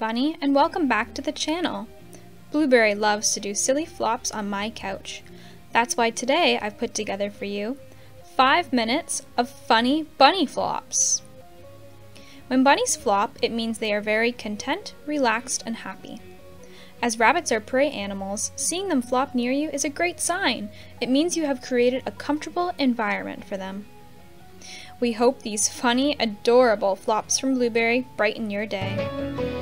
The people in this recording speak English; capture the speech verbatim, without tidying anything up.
Bunny, and welcome back to the channel. Blueberry loves to do silly flops on my couch. That's why today I've put together for you five minutes of funny bunny flops. When bunnies flop, it means they are very content, relaxed, and happy. As rabbits are prey animals, seeing them flop near you is a great sign. It means you have created a comfortable environment for them. We hope these funny, adorable flops from Blueberry brighten your day.